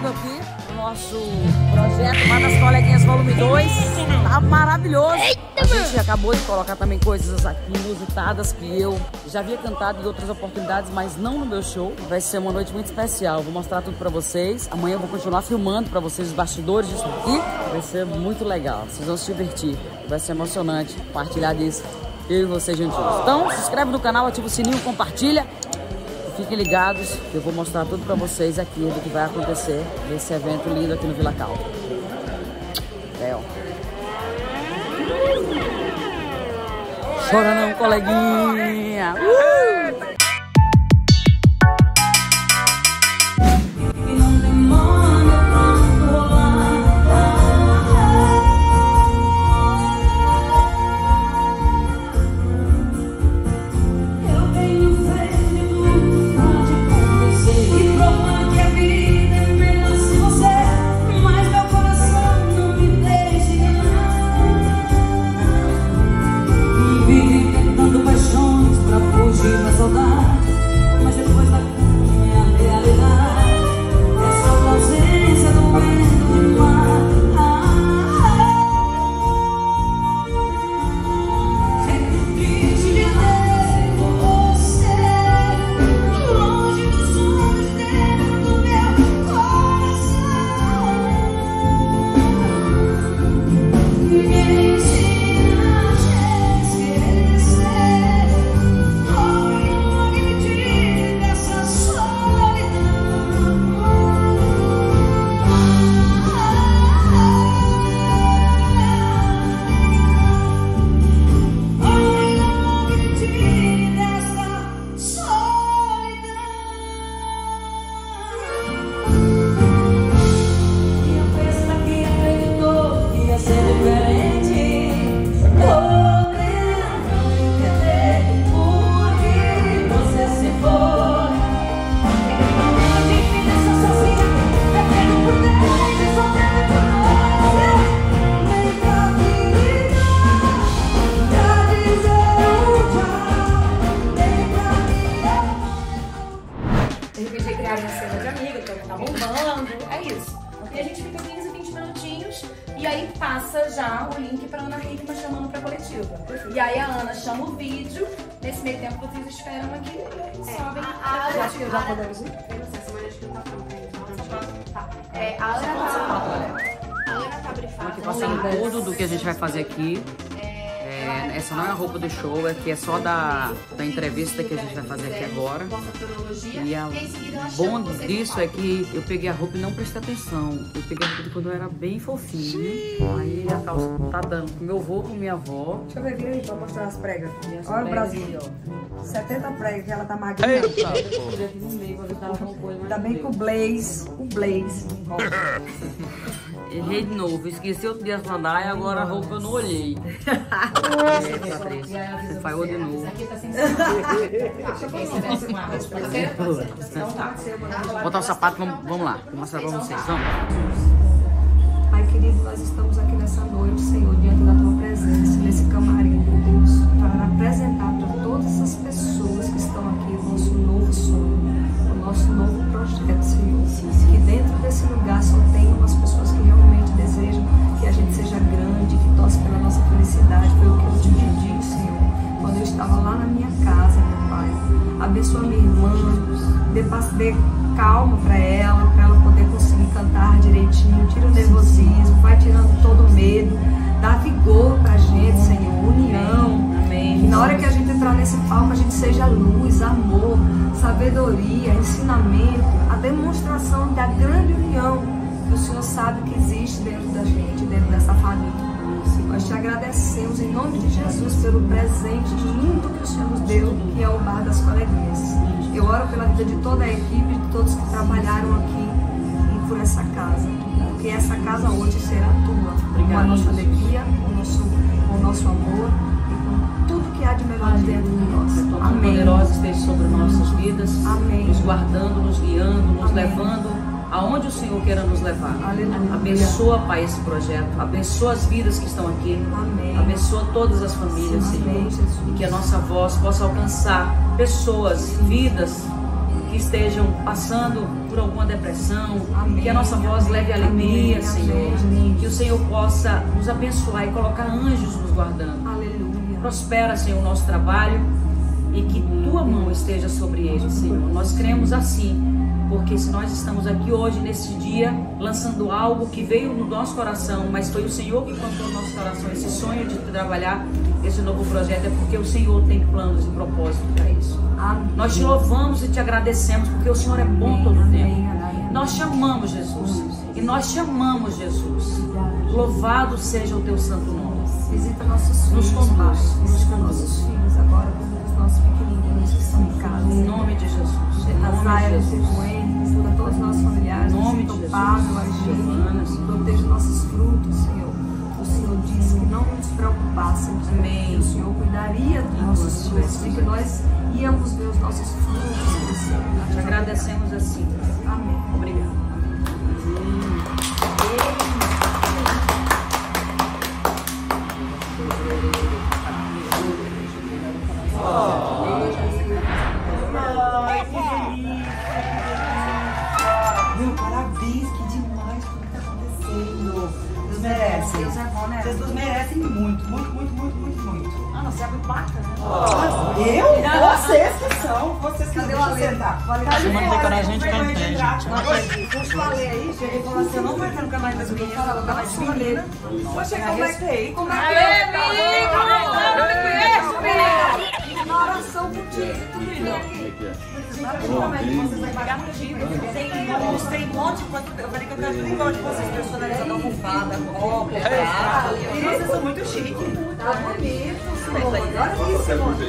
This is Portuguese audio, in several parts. finalizado aqui o nosso projeto Bar das Coleguinhas volume 2. Tá maravilhoso. A gente acabou de colocar também coisas aqui inusitadas que eu já havia cantado em outras oportunidades, mas não no meu show. Vai ser uma noite muito especial. Vou mostrar tudo pra vocês. Amanhã eu vou continuar filmando pra vocês os bastidores disso aqui. Vai ser muito legal. Vocês vão se divertir. Vai ser emocionante partilhar disso. Eu e vocês, gente. Então, se inscreve no canal, ativa o sininho, compartilha. Fiquem ligados, eu vou mostrar tudo pra vocês aqui do que vai acontecer nesse evento lindo aqui no Vila Cal. Chora não, coleguinha! E aí a Ana chama o vídeo, nesse meio tempo vocês esperam aqui, sobem. Eu acho que eu já podemos ir. Eu não sei, Simone, acho que não tá pronto ainda. Tá. A Ana tá brifada. Aqui passando tudo do que a gente vai fazer aqui. Essa não é a roupa do show, aqui é só da entrevista que a gente vai fazer aqui agora. E o bom disso é que eu peguei a roupa e não prestei atenção. Eu peguei a roupa quando eu era bem fofinha. Aí a calça tá dando pro meu avô, com minha avó. Deixa eu ver aqui pra mostrar as pregas. Olha o Brasil, ó. 70 pregas, que ela tá magrinha. Eita, ainda bem que o Blaze. Errei de novo, esqueci outro dia de mandar e agora a roupa eu não olhei. É, Patrícia, você falhou de novo. Vou botar o sapato, vamos lá, vou mostrar pra vocês, vamos. Pai querido, nós estamos aqui nessa noite, Senhor, diante da Tua presença, nesse camarim, meu Deus, para apresentar para todas as pessoas que estão aqui o nosso novo sonho, o nosso novo projeto, Senhor. Que dentro desse lugar só tenham as pessoas que realmente desejam que a gente seja grande, que torce pela nossa felicidade. Foi o que eu te pedi, Senhor, quando eu estava lá na minha casa, meu Pai. Abençoa minha irmã, dê calma para ela poder conseguir cantar direitinho. Tira o nervosismo, vai tirando todo o medo, dá vigor para a gente, Senhor, união. Amém. Que na hora que a gente entrar nesse palco, a gente seja luz, amor, sabedoria, ensinamento, a demonstração da grande união que o Senhor sabe que existe dentro da gente, dentro dessa família. Nós te agradecemos em nome de Jesus pelo presente lindo que o Senhor nos deu, que é o Bar das Coleguinhas. Eu oro pela vida de toda a equipe, de todos que trabalharam aqui e por essa casa, porque essa casa hoje será tua. Obrigado, com a nossa alegria, com o nosso amor e com tudo que há de melhor dentro de nós. Que a tua mão poderosa esteja sobre nossas vidas. Amém. Nos guardando, nos guiando, nos levando aonde o Senhor queira nos levar. Aleluia. Abençoa, Pai, esse projeto. Abençoa as vidas que estão aqui. Amém. Abençoa todas as famílias, Senhor. Amém, Jesus. E que a nossa voz possa alcançar pessoas, vidas, que estejam passando por alguma depressão, que a nossa voz leve alegria, Senhor, que o Senhor possa nos abençoar e colocar anjos nos guardando. Prospera, Senhor, o nosso trabalho e que Tua mão esteja sobre eles, Senhor. Nós cremos assim, porque se nós estamos aqui hoje, nesse dia, lançando algo que veio no nosso coração, mas foi o Senhor que plantou no nosso coração esse sonho de trabalhar esse novo projeto, é porque o Senhor tem planos e propósito para isso. Nós te louvamos e te agradecemos, porque o Senhor é bom todo o tempo. Nós te amamos, Jesus, e nós te amamos, Jesus. Louvado seja o teu santo nome. Visita nossos filhos, visita nossos filhos agora, como os nossos pequenininhos que estão em casa. Em nome de Jesus. Arraia os doentes, cura todos os nossos familiares. Em nome de Jesus. Proteja nossos frutos, Senhor. O Senhor disse que não nos preocupássemos. Amém. O Senhor cuidaria dos nossos frutos e que nós íamos ver os nossos frutos crescendo. Te agradecemos assim. Amém. Obrigado. Meu, parabéns, que demais tudo que tá acontecendo. Vocês merecem. Vocês merecem muito, muito, muito, muito, muito, muito. Ah, não, você abre placa, né? Oh. Eu? Vocês que são. Vocês que deu a sentar. Simone vai a gente cantar, gente. Deixa eu ler aí, gente. Ele falou assim, eu não vou entrar no canal das meninas, eu vou canal de menina. Poxa, como é que é aí? Como é que é? Oração por ti, tudo bem aqui. Tem um monte de coisa. Eu falei que eu quero tudo igual de vocês, personalizada, almofada, roupa, prato. Vocês são muito chiques. Tá bonito, Simone. Olha isso, Simone.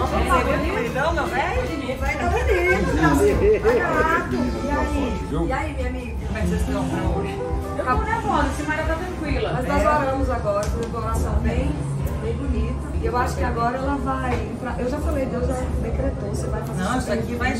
Não, meu velho? Vai tá bonito. E aí, minha amiga? Como é que vocês estão pra hoje? Eu tô nervosa, Simaria tá tranquila. Mas nós oramos agora, com a oração bem bonita. Eu acho que agora ela vai. Eu já falei, Deus já decretou, você vai fazer. Não, isso aqui vai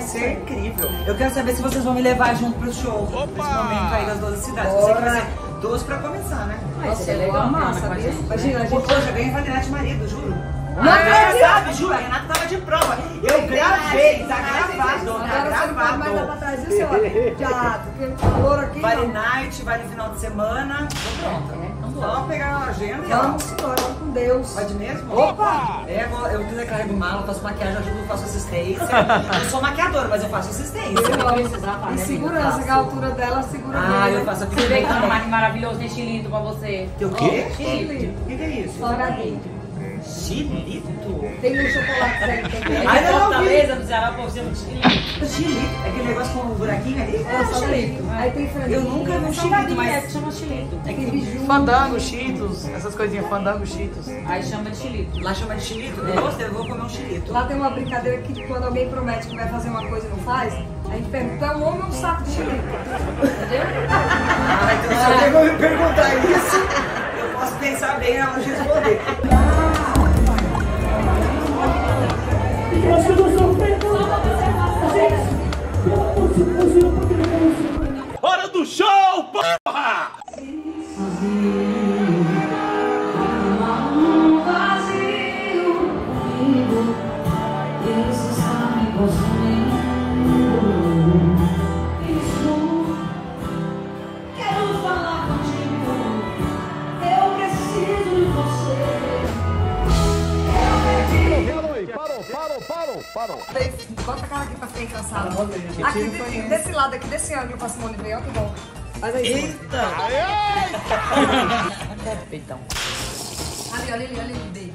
ser incrível. Eu quero saber se vocês vão me levar junto pro show. Opa! Nesse momento aí das 12 cidades. Você que vai ser 12 pra começar, né? Vai ser legal, massa, né? Imagina, a gente. Hoje eu ganhei pra Renata de marido, juro. Não acredito! Juro, a Renata tava de prova. Eu gravei, tá gravado. Agora você vai mais lá pra trás, viu, senhora? Teatro, porque calor aqui. Vale night, vale final de semana. Tô pronta, né? Vamos pegar a agenda. Vamos embora, vamos com Deus. Pode mesmo? Opa! É, eu descarrego mala, faço maquiagem, ajudo, faço assistência. Eu sou maquiadora, mas eu faço assistência. E segurança, que a altura dela segura. Ah, eu faço aqui. Você vê que tá mais maravilhoso, tem xilito pra você. Tem o quê? Xilito. O que é isso? Salgadinho. Xilito? Tem um chocolate aí também. Aí na Fortaleza, no Ceará, por exemplo, xilito. Xilito? É aquele negócio com um buraquinho ali? É, o xilito. Aí tem franguinho. Eu nunca vi um xilito, mas chama xilito. É aquele biju. Fandango, cheetos, essas coisinhas. Fandango, cheetos. Aí chama de xilito. Lá chama de xilito? Nossa, eu vou comer um xilito. Lá tem uma brincadeira que quando alguém promete que vai fazer uma coisa e não faz, a gente pergunta, é um homem ou um saco de xilito? Entendeu? Ah, então se alguém vai me perguntar isso, eu posso pensar bem na hora de responder. Hora do show, porra! Parou. Bota a cara aqui pra ficar cansado. Aqui, desse lado aqui, desse ângulo pra Simone ver, ó que bom. Faz aí. Eita! Eita! Olha ali, baby.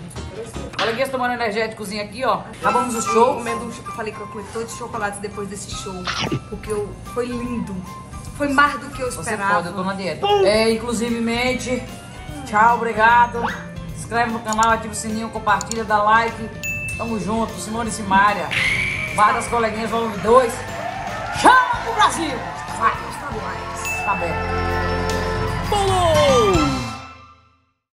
Olha aqui, eu tô tomando energéticozinho aqui, ó. Acabamos o show. Comendo um chocolate. Falei que eu comi todos os chocolates depois desse show. Porque foi lindo. Foi mais do que eu esperava. Você pode, eu tô na dieta. É, inclusivemente, tchau, obrigado. Se inscreve no canal, ativa o sininho, compartilha, dá like. Tamo junto, Simone e Simaria. Bar das Coleguinhas, volume 2. Chama pro Brasil! Vai, tá bom. Pulou!